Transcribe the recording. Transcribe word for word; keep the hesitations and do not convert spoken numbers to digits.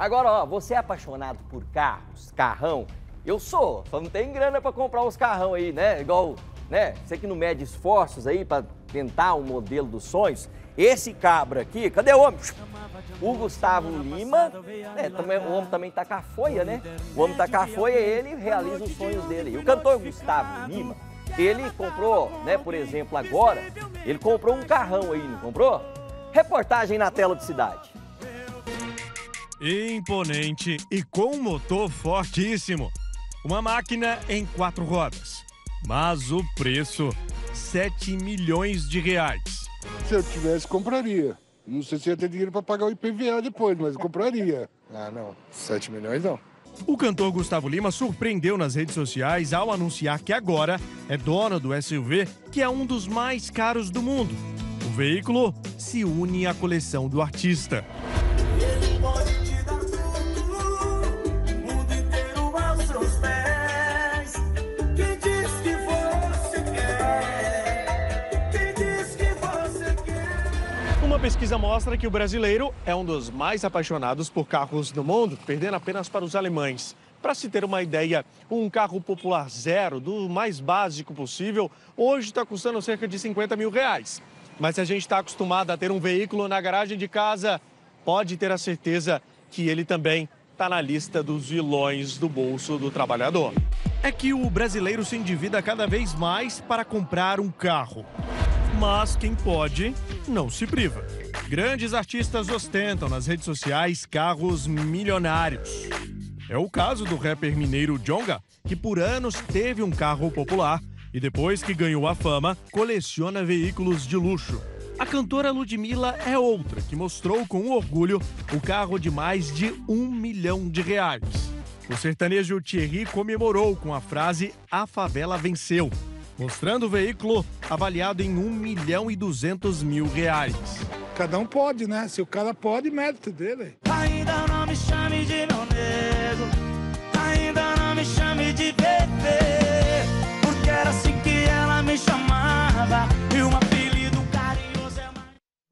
Agora, ó, você é apaixonado por carros, carrão? Eu sou, só não tem grana pra comprar uns carrão aí, né? Igual, né? Você que não mede esforços aí pra tentar um modelo dos sonhos. Esse cabra aqui, cadê o homem? O Gusttavo Lima, né, também, o homem também tá com a foia, né? O homem tá com a foia e ele realiza os sonhos dele. E o cantor Gusttavo Lima, ele comprou, né, por exemplo, agora, ele comprou um carrão aí, não comprou? Reportagem na tela de cidade. Imponente e com um motor fortíssimo. Uma máquina em quatro rodas. Mas o preço, sete milhões de reais. Se eu tivesse, compraria. Não sei se ia ter dinheiro para pagar o I P V A depois, mas compraria. Ah, não. sete milhões não. O cantor Gusttavo Lima surpreendeu nas redes sociais ao anunciar que agora é dono do S U V, que é um dos mais caros do mundo. O veículo se une à coleção do artista. A pesquisa mostra que o brasileiro é um dos mais apaixonados por carros do mundo, perdendo apenas para os alemães. Para se ter uma ideia, um carro popular zero, do mais básico possível, hoje está custando cerca de cinquenta mil reais. Mas se a gente está acostumado a ter um veículo na garagem de casa, pode ter a certeza que ele também está na lista dos vilões do bolso do trabalhador. É que o brasileiro se endivida cada vez mais para comprar um carro. Mas quem pode, não se priva. Grandes artistas ostentam nas redes sociais carros milionários. É o caso do rapper mineiro Djonga, que por anos teve um carro popular e depois que ganhou a fama, coleciona veículos de luxo. A cantora Ludmilla é outra que mostrou com orgulho o carro de mais de um milhão de reais. O sertanejo Thierry comemorou com a frase "A favela venceu", mostrando o veículo avaliado em um milhão e duzentos mil reais. Cada um pode, né? Se o cara pode, mérito dele. Ainda não me chame de meu nego.